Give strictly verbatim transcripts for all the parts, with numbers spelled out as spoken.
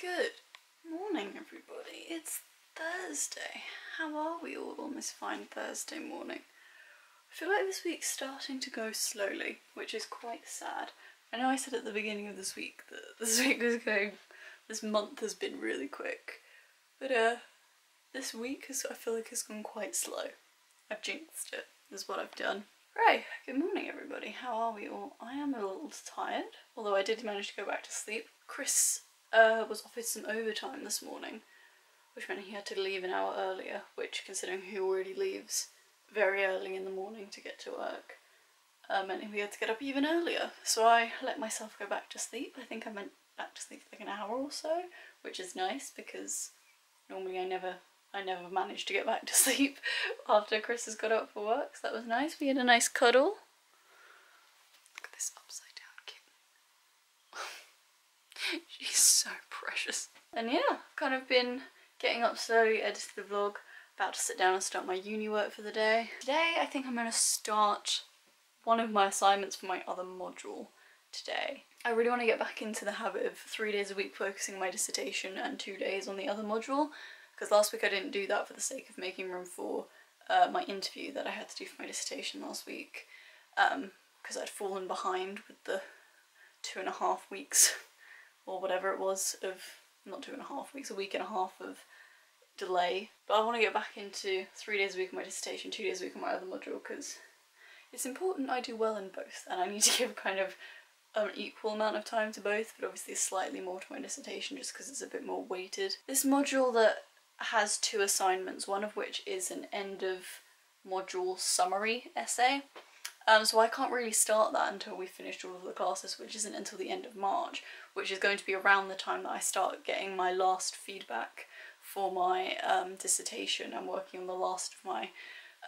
Good morning, everybody. It's Thursday. How are we all on this fine Thursday morning? I feel like this week's starting to go slowly, which is quite sad. I know I said at the beginning of this week that this week was going, this month has been really quick, but uh, this week has, I feel like has gone quite slow. I've jinxed it, is what I've done. Right, good morning everybody, how are we all? I am a little tired, although I did manage to go back to sleep. Chris uh, was offered some overtime this morning, which meant he had to leave an hour earlier, which, considering who already leaves very early in the morning to get to work, uh, meant we had to get up even earlier. So I let myself go back to sleep. I think I went back to sleep for like an hour or so, which is nice because normally I never I never managed to get back to sleep after Chris has got up for work, so that was nice. We had a nice cuddle. Look at this upside down kitten. She's so precious. And yeah, I've kind of been getting up slowly, edited the vlog, about to sit down and start my uni work for the day. Today I think I'm going to start one of my assignments for my other module today. I really want to get back into the habit of three days a week focusing on my dissertation and two days on the other module, because last week I didn't do that for the sake of making room for uh, my interview that I had to do for my dissertation last week, because um, I'd fallen behind with the two and a half weeks or whatever it was of, not two and a half weeks, a week and a half of delay. But I want to get back into three days a week on my dissertation, two days a week on my other module, because it's important I do well in both, and I need to give kind of an equal amount of time to both, but obviously slightly more to my dissertation just because it's a bit more weighted. This module that has two assignments, one of which is an end of module summary essay, um, so I can't really start that until we've finished all of the classes, which isn't until the end of March, which is going to be around the time that I start getting my last feedback for my um, dissertation. I'm working on the last of my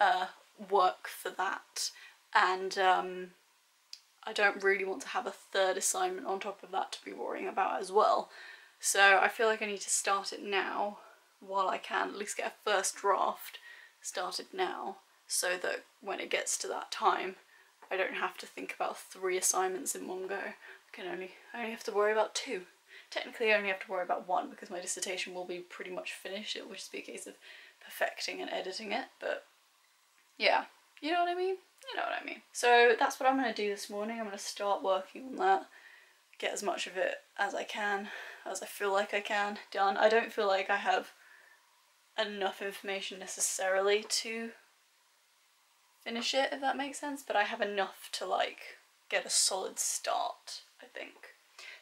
uh, work for that, and um, I don't really want to have a third assignment on top of that to be worrying about as well, so I feel like I need to start it now while I can, at least get a first draft started now, so that when it gets to that time I don't have to think about three assignments in one go. I can only, I only have to worry about two. Technically I only have to worry about one because my dissertation will be pretty much finished. It will just be a case of perfecting and editing it, but yeah, you know what I mean? You know what I mean. So that's what I'm going to do this morning. I'm going to start working on that, get as much of it as I can, as I feel like I can, done. I don't feel like I have enough information necessarily to finish it, if that makes sense, but I have enough to like get a solid start, I think.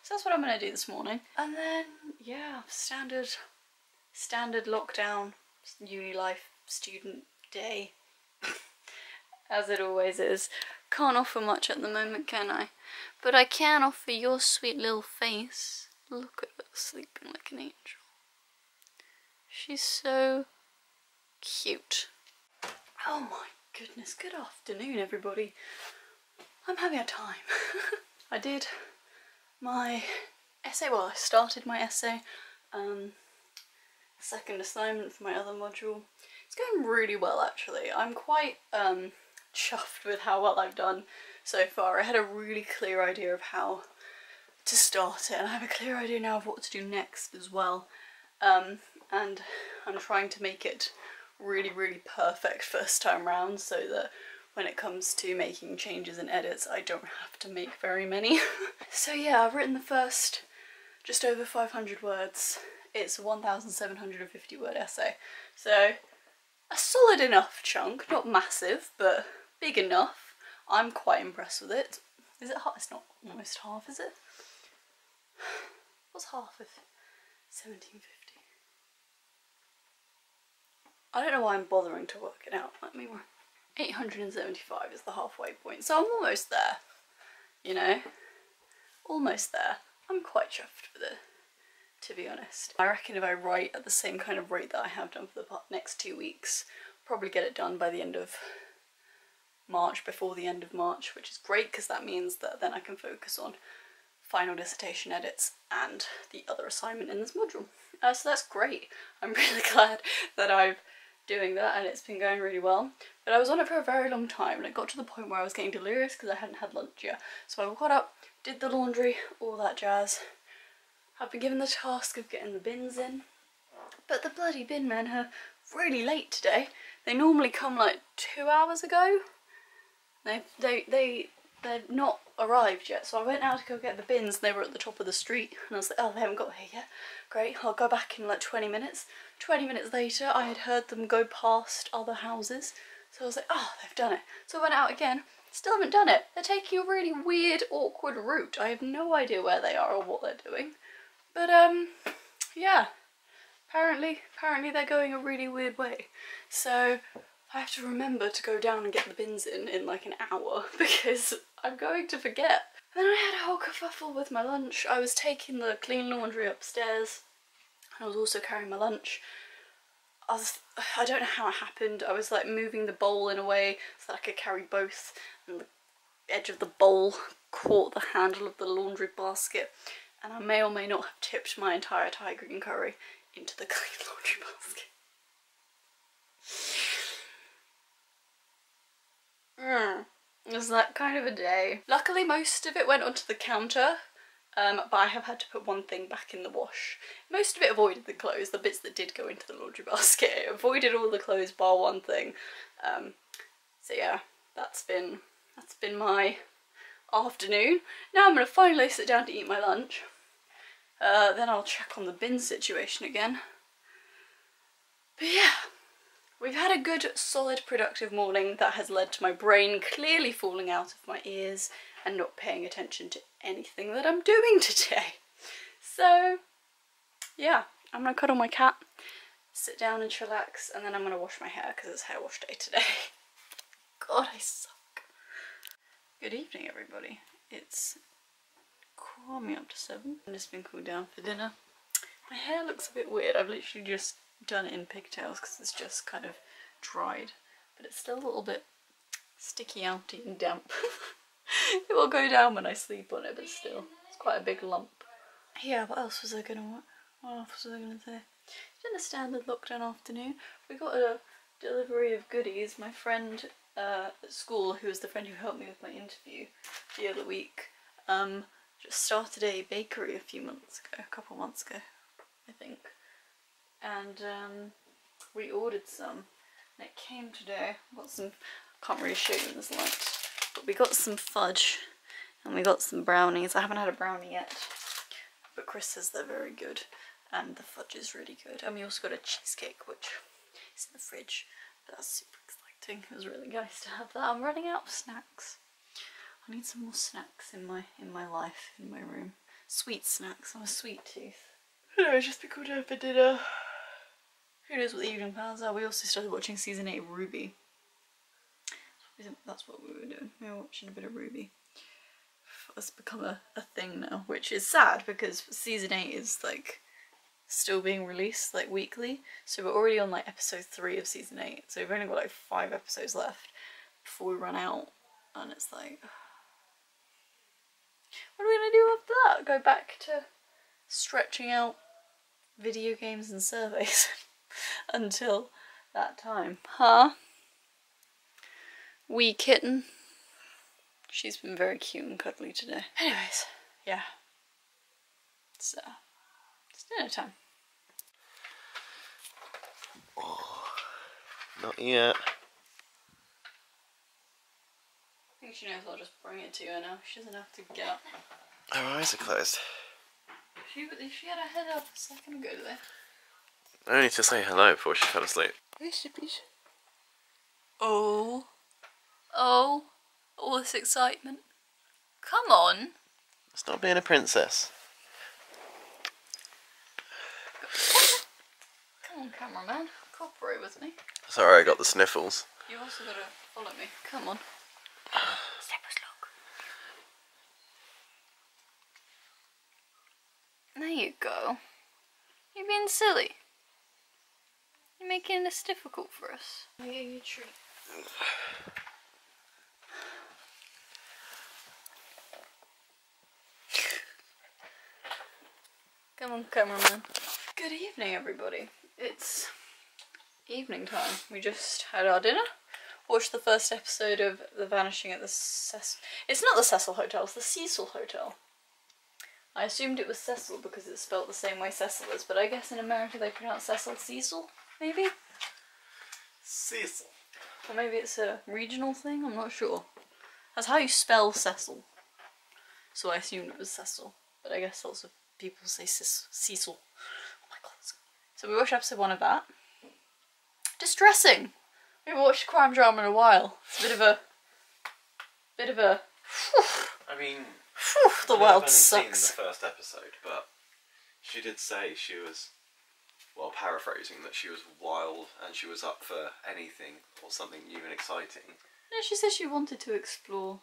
So that's what I'm going to do this morning, and then yeah, standard standard lockdown uni life student day as it always is. Can't offer much at the moment, can I? But I can offer your sweet little face. Look at her sleeping like an angel. She's so cute. Oh my goodness, good afternoon everybody. I'm having a time. I did my essay, well I started my essay, um, second assignment for my other module. It's going really well actually. I'm quite um, chuffed with how well I've done so far. I had a really clear idea of how to start it, and I have a clear idea now of what to do next as well, um, and I'm trying to make it really really perfect first time round so that when it comes to making changes and edits I don't have to make very many. So yeah, I've written the first just over five hundred words. It's a one thousand seven hundred fifty word essay, so a solid enough chunk, not massive but big enough. I'm quite impressed with it. Is it half? It's not almost half, is it? What's half of seventeen fifty? I don't know why I'm bothering to work it out. Let me work. eight hundred seventy-five is the halfway point, so I'm almost there, you know, almost there. I'm quite chuffed with it, to be honest. I reckon if I write at the same kind of rate that I have done for the next two weeks, probably get it done by the end of March, before the end of March, which is great because that means that then I can focus on final dissertation edits and the other assignment in this module. Uh, so that's great. I'm really glad that I've doing that, and it's been going really well, but I was on it for a very long time and it got to the point where I was getting delirious because I hadn't had lunch yet. So I got up, did the laundry, all that jazz, I've been given the task of getting the bins in, but the bloody bin men are really late today. They normally come like two hours ago. They, they, they, they've not arrived yet, so I went out to go get the bins and they were at the top of the street, and I was like, oh, they haven't got here yet. Great, I'll go back in like twenty minutes. twenty minutes later, I had heard them go past other houses, so I was like, oh, they've done it. So I went out again. Still haven't done it. They're taking a really weird, awkward route. I have no idea where they are or what they're doing. But, um, yeah. Apparently, apparently they're going a really weird way. So, I have to remember to go down and get the bins in in like an hour because I'm going to forget. And then I had a whole kerfuffle with my lunch. I was taking the clean laundry upstairs and I was also carrying my lunch. I, was, I don't know how it happened. I was like moving the bowl in a way so that I could carry both, and the edge of the bowl caught the handle of the laundry basket, and I may or may not have tipped my entire Thai green curry into the clean laundry basket. Mm. It was that kind of a day. Luckily most of it went onto the counter. Um, but I have had to put one thing back in the wash. Most of it avoided the clothes, the bits that did go into the laundry basket. It avoided all the clothes bar one thing. Um, so yeah, that's been, that's been my afternoon. Now I'm going to finally sit down to eat my lunch. Uh, then I'll check on the bin situation again. But yeah, we've had a good, solid, productive morning that has led to my brain clearly falling out of my ears and not paying attention to anything that I'm doing today. So yeah, I'm gonna cuddle my cat, sit down and chillax, and then I'm gonna wash my hair because it's hair wash day today. God, I suck. Good evening, everybody. It's coming up to seven. I've just been cooled down for dinner. My hair looks a bit weird. I've literally just done it in pigtails because it's just kind of dried, but it's still a little bit sticky outy and damp. It will go down when I sleep on it, but still, it's quite a big lump. Yeah, what else was I gonna want? What else was I gonna say? It's been a standard lockdown afternoon. We got a delivery of goodies. My friend uh, at school, who was the friend who helped me with my interview the other week, um, just started a bakery a few months ago, a couple months ago, I think. And um, we ordered some, and it came today. Got some. Can't really show you in this light. But we got some fudge and we got some brownies. I haven't had a brownie yet, but Chris says they're very good and the fudge is really good. And we also got a cheesecake, which is in the fridge, but that's super exciting. It was really nice to have that. I'm running out of snacks. I need some more snacks in my in my life, in my room. Sweet snacks. I'm a sweet tooth. No, it's just be cool down for dinner. Who knows what the evening plans are? We also started watching season eight of RWBY. That's what we were doing. We were watching a bit of RWBY. That's become a, a thing now, which is sad because season eight is like still being released like weekly. So we're already on like episode three of season eight. So we've only got like five episodes left before we run out. And it's like, what are we gonna do after that? Go back to stretching out video games and surveys until that time, huh? Wee kitten. She's been very cute and cuddly today. Anyways, yeah. It's, uh, it's dinner time. Oh, not yet. I think she knows I'll just bring it to her now. She doesn't have to get up. Her eyes are closed. She, she had her head up a second ago there. I need to say hello before she fell asleep. Oh. Oh, all this excitement. Come on. It's not being a princess. Come on, cameraman. Cooperate with me. Sorry, I got the sniffles. You also got to follow me. Come on. Step us look. There you go. You're being silly. You're making this difficult for us. I'll get you a treat. Come on, cameraman. Good evening, everybody. It's evening time. We just had our dinner, watched the first episode of The Vanishing at the Cecil. It's not the Cecil Hotel, it's the Cecil Hotel. I assumed it was Cecil because it's spelled the same way Cecil is, but I guess in America they pronounce Cecil Cecil, maybe? Cecil. Or maybe it's a regional thing, I'm not sure. That's how you spell Cecil. So I assumed it was Cecil, but I guess lots of people say Cecil. Oh my god. So we watched episode one of that. Distressing! We haven't watched a crime drama in a while. It's a bit of a... bit of a... Whew. I mean... Whew, the world sucks. I've only seen the first episode, but she did say she was, well, paraphrasing, that she was wild and she was up for anything or something new and exciting. No, she said she wanted to explore.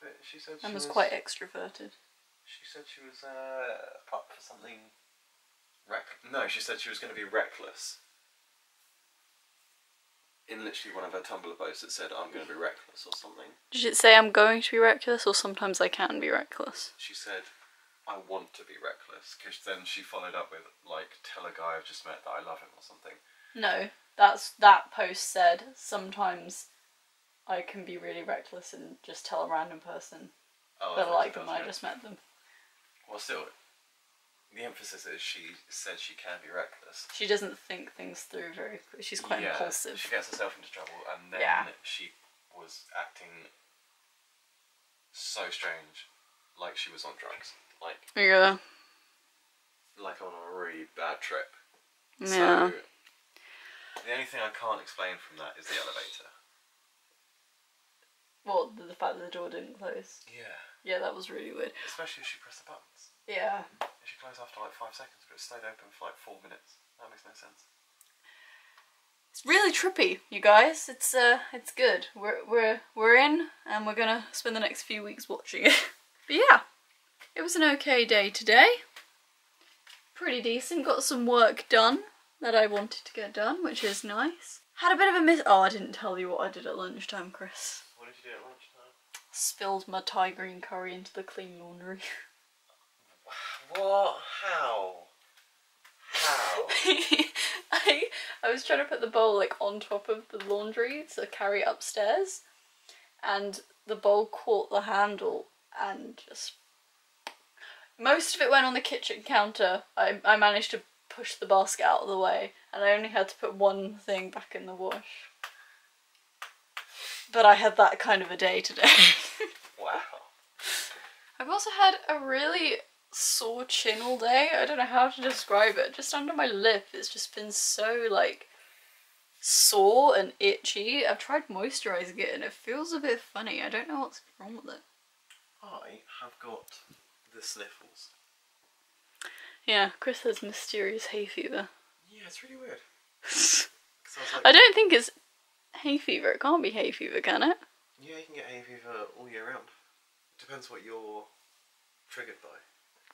But she said she and was, was quite extroverted. She said she was uh, up for something. Rec no, she said she was going to be reckless. In literally one of her Tumblr posts that said, I'm going to be reckless or something. Did it say I'm going to be reckless or sometimes I can be reckless? She said, I want to be reckless, because then she followed up with, like, tell a guy I've just met that I love him or something. No, that's that post said, sometimes I can be really reckless and just tell a random person oh, that I like them and I just met them. Well, still, the emphasis is she said she can be reckless. She doesn't think things through very quickly. She's quite yeah, impulsive. She gets herself into trouble and then yeah. she was acting so strange, like she was on drugs. Like, yeah. like on a really bad trip. Yeah. So, the only thing I can't explain from that is the elevator. Well, the fact that the door didn't close. Yeah. Yeah, that was really weird. Especially if she pressed the buttons. Yeah. It should close after like five seconds, but it stayed open for like four minutes. That makes no sense. It's really trippy, you guys. It's uh, it's good. We're we're we're in, and we're gonna spend the next few weeks watching it. But yeah, it was an okay day today. Pretty decent. Got some work done that I wanted to get done, which is nice. Had a bit of a miss. Oh, I didn't tell you what I did at lunchtime, Chris. What did you do at lunchtime? Spilled my Thai green curry into the clean laundry. What? How? How? I, I was trying to put the bowl like on top of the laundry to carry it upstairs, and the bowl caught the handle and just... Most of it went on the kitchen counter. I, I managed to push the basket out of the way, and I only had to put one thing back in the wash. But I had that kind of a day today. Wow. I've also had a really... sore chin all day. I don't know how to describe it. Just under my lip, it's just been so like sore and itchy. I've tried moisturising it and it feels a bit funny. I don't know what's wrong with it. I have got the sniffles. Yeah, Chris has mysterious hay fever. Yeah, it's really weird. I, like, I don't think it's hay fever. It can't be hay fever, can it? Yeah, you can get hay fever all year round. Depends what you're triggered by.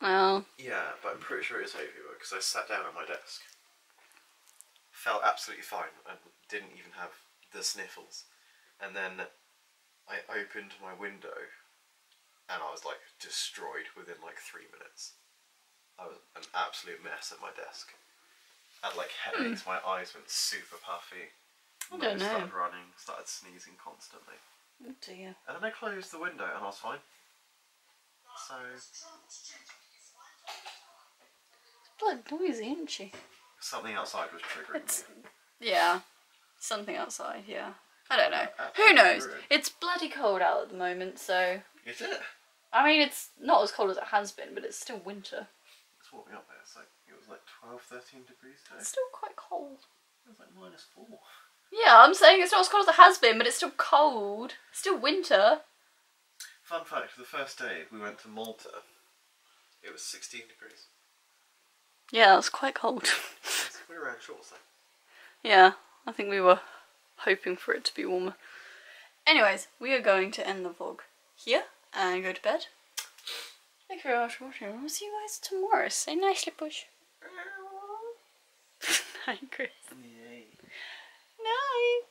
Well. Yeah, but I'm pretty sure it is hay fever because I sat down at my desk, felt absolutely fine, and didn't even have the sniffles. And then I opened my window, and I was like destroyed within like three minutes. I was an absolute mess at my desk. I had like headaches. Mm. My eyes went super puffy. I don't know. Started running, started sneezing constantly. Oh dear. And then I closed the window, and I was fine. So. Blood noisy, isn't she? Something outside was triggering it's, me. Yeah, something outside. Yeah, I don't know. Absolutely. Who knows? Ruined. It's bloody cold out at the moment, so. Is it? I mean, it's not as cold as it has been, but it's still winter. It's warming up there. It's like it was like twelve, thirteen degrees today. It's still quite cold. It was like minus four. Yeah, I'm saying it's not as cold as it has been, but it's still cold. It's still winter. Fun fact: the first day we went to Malta, it was sixteen degrees. Yeah, it was quite cold. We were wearing shorts then. Yeah, I think we were hoping for it to be warmer. Anyways, we are going to end the vlog here and go to bed. Thank you very much for watching. We'll see you guys tomorrow. Say nicely, push. Night, Chris. Night. Night.